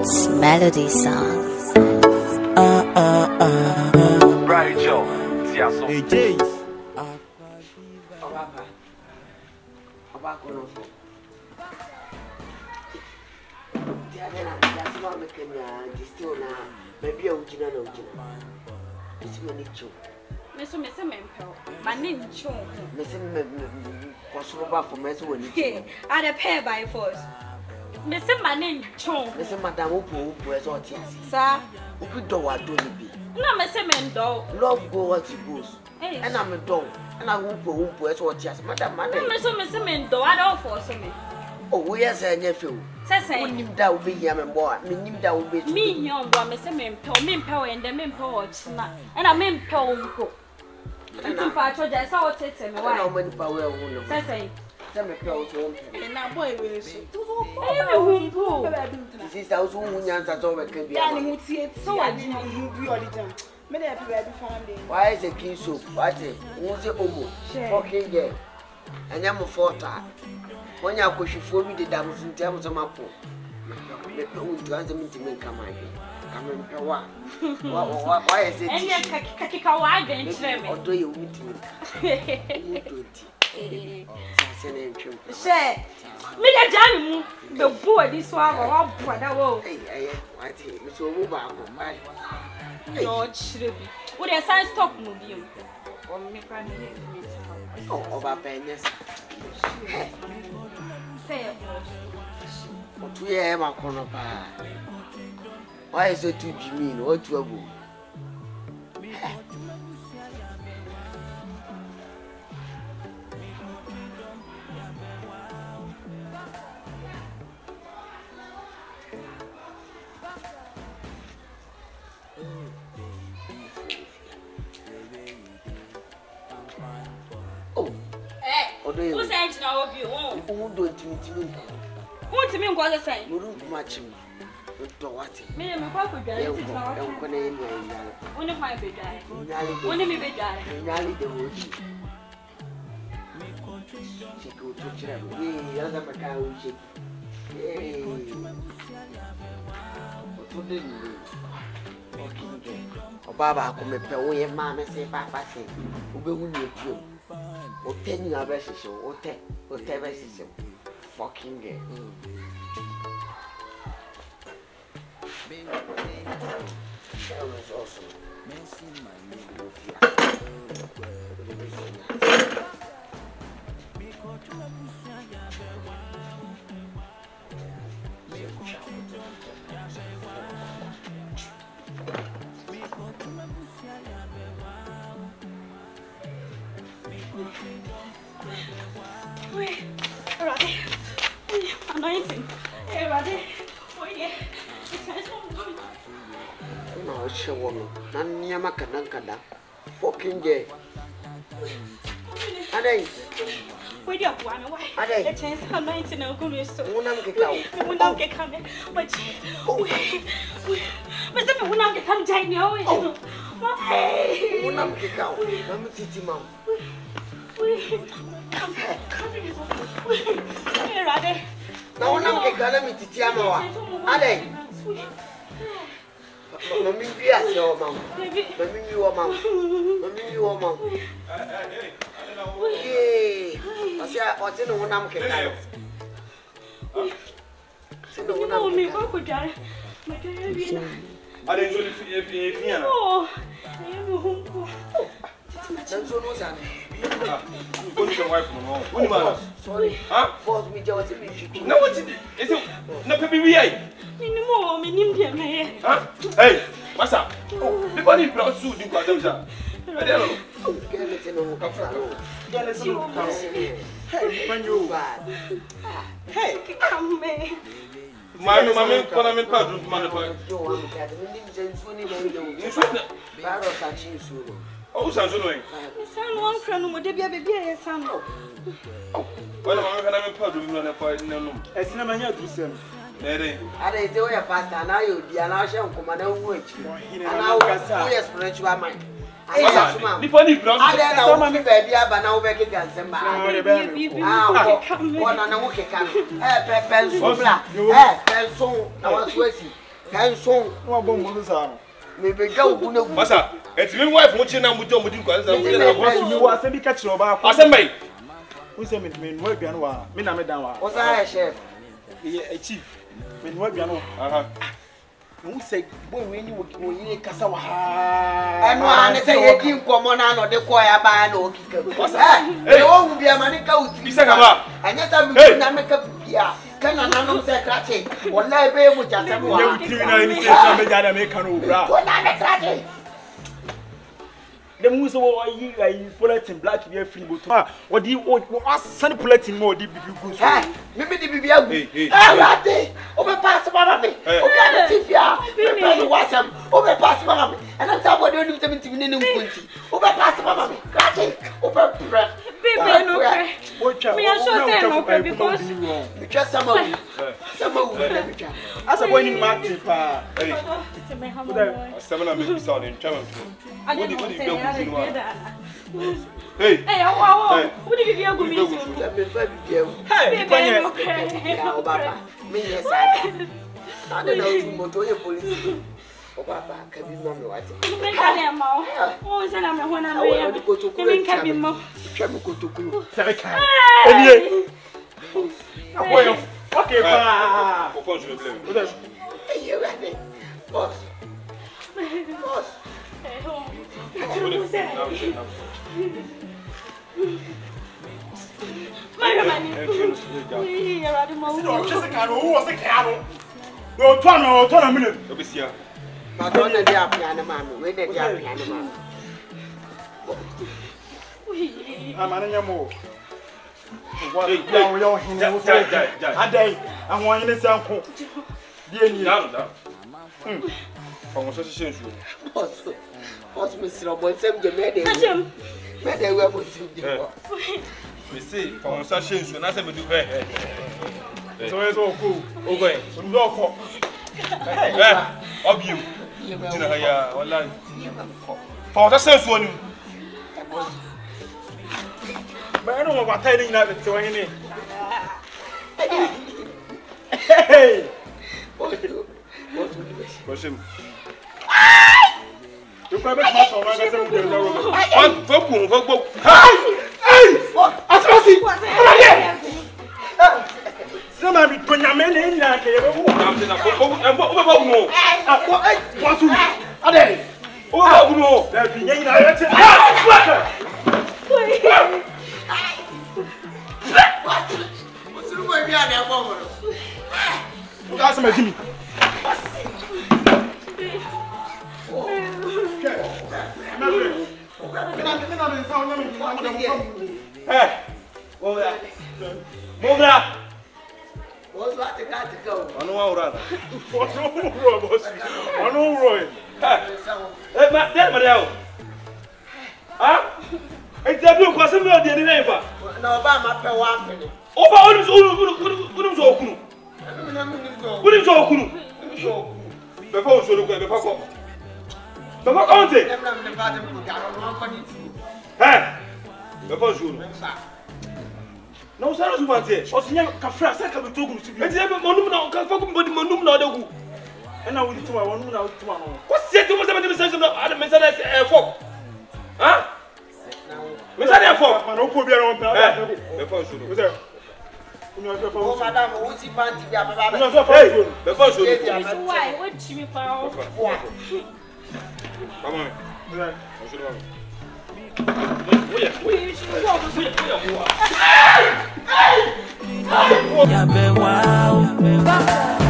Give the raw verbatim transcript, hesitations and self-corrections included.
Roots Melody Song. Uh, uh, uh. Right, Joe. Hey, Jay. I'm a pair by force. Mister Manin Chong, Mister Madame Opo, President, sir, Opo do what do you be? No, Mister Mendo. Love go what it goes. And I'm a dog, and I won't go home, President, Madame Manin. No, Mister Mendo, I don't force me. Oh, yes, I nephew. Says I knew that would be young and boy, me knew that would be me, young boy, Mister Mento, me power, and the men power, and I mean power. And I'm part of that, so I'll take him away. I don't know power, says I'm a proud home. And now, boy, we're so poor. This is our own answer. So I didn't know you. Many of you have found it. Why is the king so? What's it? What's it? Fucking yeah. And I'm a forta. When you push for me, the damsel in terms of my poor. To answer me to make a mind. Come in, why is it? And you're Kakikawa, then, or do you meet me? Share, me the jam, the boy, this one, or brother. Oh, I think it's over by George Shribby. Would a sign stop moving? Oh, over pennies. What we have a corner by. Why is it too mean? What trouble? Who said now of you? Who don't you to me? Who to me was a sign? You don't match him. What? Me and my papa died. One of my big guy. One of me big guy. She could touch him. We other Macau. What did you do? Oh, Baba, come and pay away, Mamma, say, Papa, say, who will you? Or ten years ago, or ten, or ten years ago, fucking gay. That was awesome. Wait, Roddy. Anointing. Hey, Roddy. Wait, yeah. No, it's a woman. Nanyamakadanka. Fucking gay. Are they? Wait up, one away. Are they? A chance of anointing. I'm going to so. I'm going to get coming. But wait. Mister, I'm going to come down your way. I'm going to get out. I'm going to get out. Come here, come here. Here, Ade. Now, now, get Ghana meet Tiamawa. Ade. Mami, be as your mom. Mami, your mom. Mami, your mom. Hey, what's your what's your name? What's your name? What's your name? No, me, what could I? My dear, we are. Ade, you are free, free, no, I am hungry. That's what was happening. Put your wife on home. What about? Sorry. Huh? Force me, Joe. No, what's it? Is it not baby? We are. No, me, India, man. Huh? Hey, what's up? The body brought suit, you got them, sir. I don't know. Get it in the coffee. Get it in the coffee. Hey, when you bad. Hey, come, man. My name is Panamint Padron, Manapoy. Joe, I'm glad. We didn't send twenty million. You should not. Barrels are cheap, so. Oh, sounds annoying. Someone can be a baby. Oh, well, I'm going to put you on a point. No, it's not my new system. I tell you, Pastor, now you, the announcement, Commander, which now is spiritual mind. I have some money, I don't know, my baby, but now we can send my one and a week. I have pencil, I have pencil, I was waiting. Hanson, what bomb was on? Maybe go, who knows? Massa, it's my wife watching and we don't do because I was a big catch of our assembly. Who's a man? What Ganoa? Minameda was I, chef? A chief. When what Gano? Who said, boy, when you were Casawa? And one is a king common and the choir by no kicker. What's that? They won't be a manico. And yet I'm going to make up here. Can I not say cracking? What I bear with just a woman? I make a new bra. What I cracking? The moose over you are in bulletin black, you have free boot. What do you want? Send a bulletin more deep if you go. Maybe the B B A. Ah, Ratty! Overpass one of me. Over the T V R. What's up? Overpass one of me. And I'm talking about the seventeen. Overpass one of me. Ratty! Over breath. Baby, no breath. Me, I shall say no breath because you just some of you. Some of you. As a winning market, seven of me saw in German. I didn't. Hey, hey, wow, wow. What did you do? Hey, Papa, me, yes, I don't know to your police. Papa, can be more. Oh, send a one and I go to Korean cabin. Trabuco to Kuru. Okay, Papa. You're ready. Boss. Boss. I'm what's Mister Robinson? The maid, we see from such things, and I said, do better. So it's all cool. Okay, so no for of you. You know, yeah, online. For the sense one. But I don't know what telling that to any. Hey, what do you you can't make much of my hey, move that. Move that. What's that? The guy to go. I know how to what's wrong, boss? I know, Roy. Hey, my dad, my dad. Huh? It's a blue person, not the neighbor. No, but my pet one. Oh, but what is all good? What is all good? What is all good? Before you look at the papa. But what on it? Hey, the first rule. No, sir, you want it. Or senior Cafra, second to two. It's ever Monumna, Cafakum, but Monumna. And I will do my one out tomorrow. What's it? What's the message of the Messiah Air Fork? Huh? Messiah Fork, I don't put your own. The first rule. Oh, madame, what's it? The first rule. Why would she be found? Come on. Where you